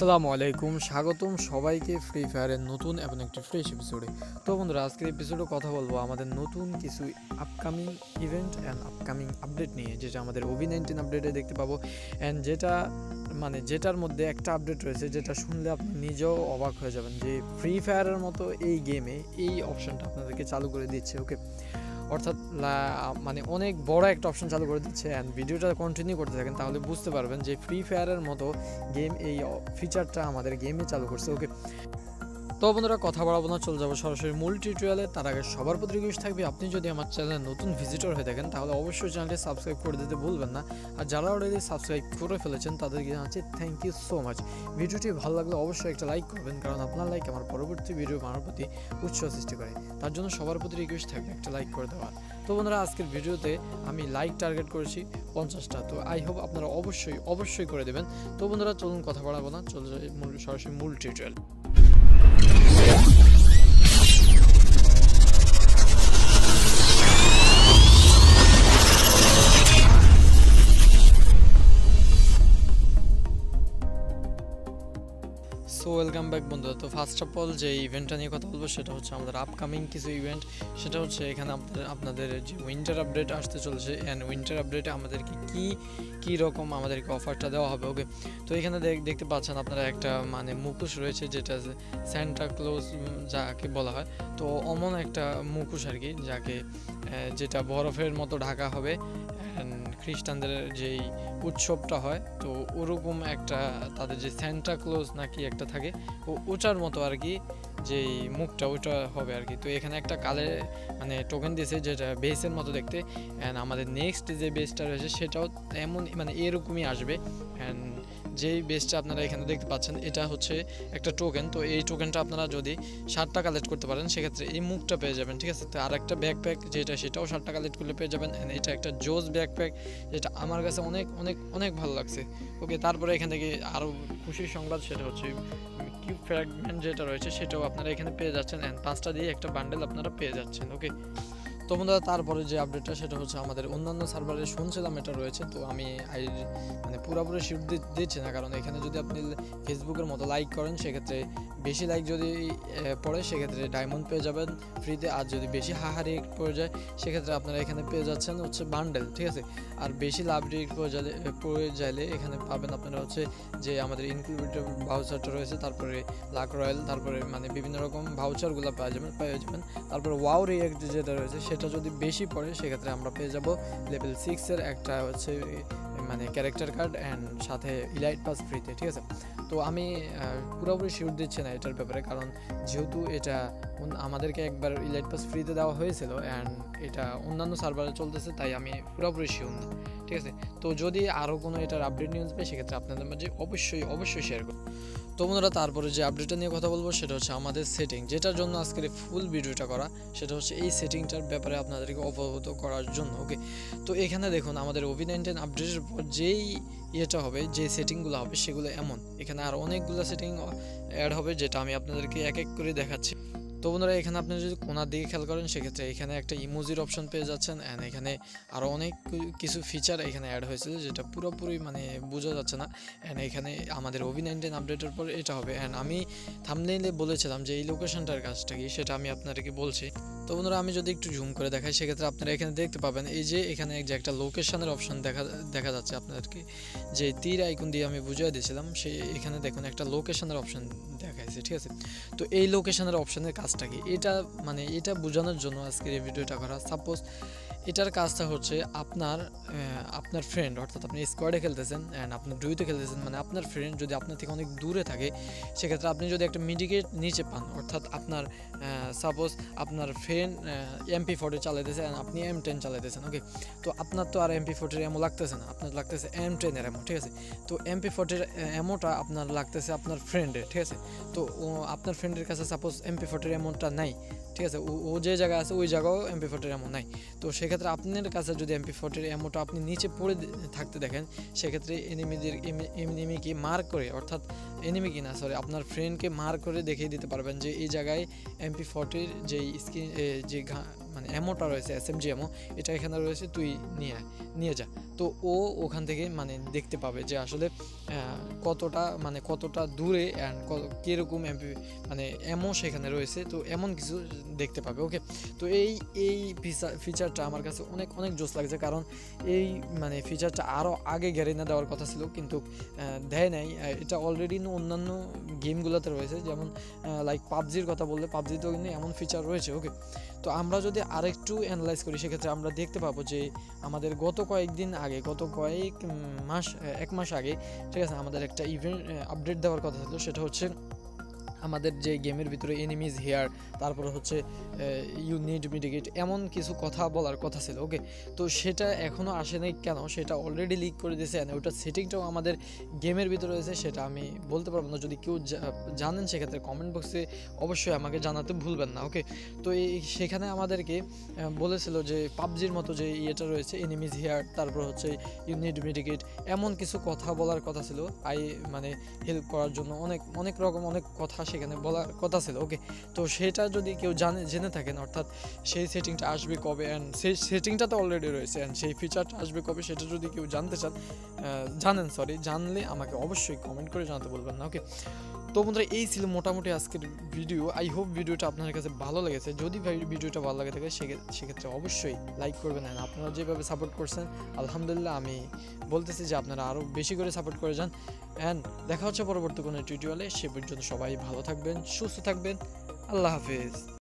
আসসালামু আলাইকুম, স্বাগতম সবাইকে ফ্রি ফায়ারের নতুন এবং একটি ফ্রেশ এপিসোডে। তো বন্ধুরা, আজকের এপিসোডে কথা বলবো আমাদের নতুন কিছু upcoming event and upcoming update নিয়ে, যেটা আমাদের OB19 আপডেটে দেখতে পাবো অ্যান্ড যেটার মধ্যে একটা আপডেট রয়েছে যেটা শুনলে আপনি নিজেও অবাক হয়ে যাবেন যে ফ্রি ফায়ারের মতো এই গেমে এই অপশনটা আপনাদেরকে চালু করে দিচ্ছে। ওকে, অর্থাৎ অনেক বড় একটা অপশন চালু করে দিচ্ছে। অ্যান্ড ভিডিওটা কন্টিনিউ করতে থাকেন, তাহলে বুঝতে পারবেন যে ফ্রি ফায়ারের মতো গেম এই ফিচারটা আমাদের গেমে চালু করছে। ওকে, তো বন্ধুরা কথা বাড়াবো না, চলে যাবো সরাসরি মূল টিউটোরিয়ালে। তার আগে সবার প্রতি রিকোয়েস্ট থাকবে, আপনি যদি আমার চ্যানেলে নতুন ভিজিটর হয়ে থাকেন তাহলে অবশ্যই চ্যানেলটি সাবস্ক্রাইব করে দিতে ভুলবেন না। আর যারা অলরেডি সাবস্ক্রাইব করে ফেলেছেন তাদেরকে জানাচ্ছি থ্যাংক ইউ সো মাচ। ভিডিওটি ভালো লাগলে অবশ্যই একটা লাইক করবেন, কারণ আপনার লাইক আমার পরবর্তী ভিডিও বানানোর প্রতি উৎসাহ সৃষ্টি করে। তার জন্য সবার প্রতি রিকোয়েস্ট থাকবে একটা লাইক করে দেওয়ার। তো বন্ধুরা, আজকের ভিডিওতে আমি লাইক টার্গেট করেছি 50টা, তো আই হোপ আপনারা অবশ্যই করে দেবেন। তো বন্ধুরা চলুন কথা বাড়াবো না, চলে যাই সরাসরি মূল টিউটোরিয়াল। সো ওয়েলকাম ব্যাক বন্ধুরা। তো ফার্স্ট অফ অল যে ইভেন্টটা নিয়ে কথা বলবো সেটা হচ্ছে আমাদের আপকামিং কিছু ইভেন্ট, সেটা হচ্ছে এখানে আপনাদের যে উইন্টার আপডেট আসতে চলেছে অ্যান্ড উইন্টার আপডেটে আমাদেরকে কী রকম আমাদেরকে অফারটা দেওয়া হবে। ওকে, তো এখানে দেখতে পাচ্ছেন আপনারা একটা মুখোশ রয়েছে যেটা স্যান্টা ক্লজ যাকে বলা হয়, তো অমন একটা মুখোশ আর কি, যেটা বরফের মতো ঢাকা হবে অ্যান্ড খ্রিস্টানদের যেই উৎসবটা হয় তো ওরকম একটা তাদের যে স্যান্টা ক্লজ নাকি একটা থাকে ওটার মতো আর কি, যেই মুখটা ওটা হবে আর কি। তো এখানে একটা কালার টোকেন দিয়েছে যেটা বেসের মতো দেখতে, অ্যান্ড আমাদের নেক্সট যে বেসটা রয়েছে সেটাও এমন এরকমই আসবে। অ্যান্ড যেই বেসটা আপনারা এখানে দেখতে পাচ্ছেন এটা হচ্ছে একটা টোকেন, তো এই টোকেনটা আপনারা যদি 60টা কালেক্ট করতে পারেন সেক্ষেত্রে এই মুখটা পেয়ে যাবেন, ঠিক আছে। তো আর একটা ব্যাকপ্যাক যেটা সেটাও 60টা কালেক্ট করলে পেয়ে যাবেন। অ্যান্ড এটা একটা জোস ব্যাকপ্যাক যেটা আমার কাছে অনেক অনেক অনেক ভালো লাগছে। ওকে, তারপরে এখান থেকে আরও খুশির সংবাদ সেটা হচ্ছে কিউ ফ্র্যাগমেন্ট যেটা রয়েছে সেটাও আপনারা এখানে পেয়ে যাচ্ছেন, অ্যান্ড 5টা দিয়ে একটা বান্ডেল আপনারা পেয়ে যাচ্ছেন। ওকে, তো বন্ধুরা তারপরে যে আপডেটটা সেটা হচ্ছে আমাদের অন্যান্য সার্ভারে শুনছিলাম এটা রয়েছে, তো আমি পুরোপুরি শিফট দিচ্ছি না, কারণ এখানে যদি আপনি ফেসবুকের মতো লাইক করেন সেক্ষেত্রে বেশি লাইক যদি পড়ে সেক্ষেত্রে ডায়মন্ড পেয়ে যাবেন ফ্রিতে, আর যদি বেশি হাহারি পড়ে যায় সেক্ষেত্রে আপনারা এখানে পেয়ে যাচ্ছেন হচ্ছে বান্ডেল, ঠিক আছে। আর বেশি লাভ রেট পড়ে যাইলে এখানে পাবেন আপনারা হচ্ছে যে আমাদের ইনকিউবেটর ভাউচারটা রয়েছে, তারপরে লাক রয়েল, তারপরে বিভিন্ন রকম ভাউচারগুলো পেয়ে যাবেন। তারপরে ওয়াও রিয়েক্ট যেটা রয়েছে সেটা যদি বেশি পড়ে সেক্ষেত্রে আমরা পেয়ে যাব লেভেল 6-এর একটা হচ্ছে ক্যারেক্টার কার্ড অ্যান্ড সাথে ইলাইট পাস ফ্রিতে, ঠিক আছে। তো আমি পুরোপুরি শিওর দিচ্ছি না এটার ব্যাপারে, কারণ যেহেতু এটা আমাদেরকে একবার ইলাইট পাস ফ্রিতে দেওয়া হয়েছিল অ্যান্ড এটা অন্যান্য সার্ভারে চলতেছে, তাই আমি পুরোপুরি শিওর না, ঠিক আছে। তো যদি আরও কোনো এটার আপডেট নিউজ পাই সেক্ষেত্রে আপনাদের মাঝে অবশ্যই শেয়ার করুন। তো বন্ধুরা তারপরে যে আপডেটটা নিয়ে কথা বলবো সেটা হচ্ছে আমাদের সেটিং, যেটার জন্য আজকের ফুল ভিডিওটা করা, সেটা হচ্ছে এই সেটিংটার ব্যাপারে আপনাদেরকে অবগত করার জন্য। ওকে, তো এখানে দেখুন আমাদের OB19 আপডেটের পর যেই ইয়েটা হবে, যে সেটিংগুলো হবে সেগুলো এমন, এখানে আর অনেকগুলো সেটিং অ্যাড হবে যেটা আমি আপনাদেরকে এক করে দেখাচ্ছি। তো বন্ধুরা এখানে আপনি যদি কোনার দিকে খেয়াল করেন সেক্ষেত্রে এখানে একটা ইমোজির অপশন পেয়ে যাচ্ছেন, অ্যান্ড এখানে আরও অনেক কিছু ফিচার এখানে অ্যাড হয়েছিল যেটা পুরোপুরি বোঝা যাচ্ছে না। অ্যান্ড এখানে আমাদের OB19 আপডেটের পর এটা হবে, অ্যান্ড আমি থাম্বনেইলে বলেছিলাম যে এই লোকেশনটার কাজটা কি সেটা আমি আপনাদেরকে বলছি। তো বন্ধুরা আমি যদি একটু জুম করে দেখাই সেক্ষেত্রে আপনারা এখানে দেখতে পাবেন এই যে এখানে যে একটা লোকেশনের অপশন দেখা যাচ্ছে আপনাদেরকে, যে তীর আইকন দিয়ে আমি বুঝিয়ে দিয়েছিলাম সেই এখানে দেখুন একটা লোকেশনের অপশন দেখাইছে, ঠিক আছে। তো এই লোকেশনের অপশনের কাজটা কি এটা এটা বোঝানোর জন্য আজকের এই ভিডিওটা করা। সাপোজ এটার কাজটা হচ্ছে আপনার ফ্রেন্ড, অর্থাৎ আপনি স্কোয়াডে খেলতেছেন অ্যান্ড আপনি ডুইতে খেলতেছেন, আপনার ফ্রেন্ড যদি আপনার থেকে অনেক দূরে থাকে সেক্ষেত্রে আপনি যদি একটা মিডিকেট নিচে পান, অর্থাৎ আপনার সাপোজ আপনার ফ্রেন্ড MP40 চালাইতেছে অ্যান্ড আপনি M10 চালাইতেছেন, ওকে। তো আপনার তো আর MP40 এমো লাগতেছে না, আপনার লাগতেছে M10-এর এমো, ঠিক আছে। তো MP40-এর এমোটা আপনার লাগতেছে আপনার ফ্রেন্ডের, ঠিক আছে। তো আপনার ফ্রেন্ডের কাছে সাপোজ MP40-এর এমোটা নাই, ঠিক আছে, ও যে জায়গায় আছে ওই জায়গাও MP40-এর এমো নাই। তো সেক্ষেত্রে আপনার কাছে যদি MP40-এর এমোটা আপনি নিচে পড়ে থাকতে দেখেন সেক্ষেত্রে এনিমিকে মার্ক করে, অর্থাৎ এনিমিকে না সরি আপনার ফ্রেন্ডকে মার্ক করে দেখিয়ে দিতে পারবেন যে এই জায়গায় MP40-এর যে এমোটা রয়েছে SMG এমো এটা এখানে রয়েছে, তুই নিয়ে আয় নিয়ে যায়। তো ও ওখান থেকে মানে দেখতে পাবে যে আসলে কতটা মানে কতটা দূরে অ্যান্ড কীরকম মানে এমো সেখানে রয়েছে, তো এমন কিছু দেখতে পাবে। ওকে, তো এই ফিচারটা আমার কাছে অনেক অনেক জোস লাগছে, কারণ এই মানে ফিচারটা আরও আগে গ্যারেনা দেওয়ার কথা ছিল কিন্তু দেয় নাই। এটা অলরেডি অন্যান্য গেমগুলোতে রয়েছে, যেমন লাইক পাবজির কথা বললে পাবজিতেও কিন্তু এমন ফিচার রয়েছে। ওকে, তো আমরা যদি আরেকটু অ্যানালাইজ করি সেক্ষেত্রে আমরা দেখতে পাবো যে আমাদের গত কয়েক মাস আগে ঠিক আছে আমাদের একটা ইভেন্ট আপডেট দেওয়ার কথা ছিল, সেটা হচ্ছে আমাদের যে গেমের ভিতরে এনিমিজ হেয়ার, তারপরে হচ্ছে ইউ নিড মিটিগেট, এমন কিছু কথা বলার কথা ছিল। ওকে, তো সেটা এখনও আসে নাই কেন, সেটা অলরেডি লিক করে দিয়েছে। অ্যান্ড ওটার সেটিংটাও আমাদের গেমের ভিতরে রয়েছে, সেটা আমি বলতে পারবো না। যদি কেউ জানেন সেক্ষেত্রে কমেন্ট বক্সে অবশ্যই আমাকে জানাতে ভুলবেন না। ওকে, তো সেখানে আমাদেরকে বলেছিল যে পাবজির মতো যে ইয়েটা রয়েছে এনিমিজ হেয়ার, তারপর হচ্ছে ইউ নিড মিটিগেট, এমন কিছু কথা বলার কথা ছিল মানে হেল্প করার জন্য অনেক অনেক রকম অনেক কথা সেখানে বলার কথা ছিল। ওকে, তো সেটা যদি কেউ জেনে থাকেন, অর্থাৎ সেই সেটিংটা আসবে কবে, অ্যান্ড সেই সেটিংটা তো অলরেডি রয়েছে, অ্যান্ড সেই ফিচারটা আসবে কবে, সেটা যদি কেউ জানলে আমাকে অবশ্যই কমেন্ট করে জানাতে বলবেন না। ওকে, তো বন্ধুরা এই ছিল মোটামুটি আজকের ভিডিও। আই হোপ ভিডিওটা আপনার কাছে ভালো লেগেছে। যদি ভিডিওটা ভালো লাগে থাকে সেক্ষেত্রে অবশ্যই লাইক করবেন, অ্যান্ড আপনারা যেভাবে সাপোর্ট করছেন আলহামদুলিল্লাহ আমি বলতেছি যে আপনারা আরও বেশি করে সাপোর্ট করে যান। অ্যান্ড দেখা হচ্ছে পরবর্তী কোনো টিউটোরিয়ালে, সে পর্যন্ত সবাই ভালো থাকবেন, সুস্থ থাকবেন, আল্লাহ হাফেজ।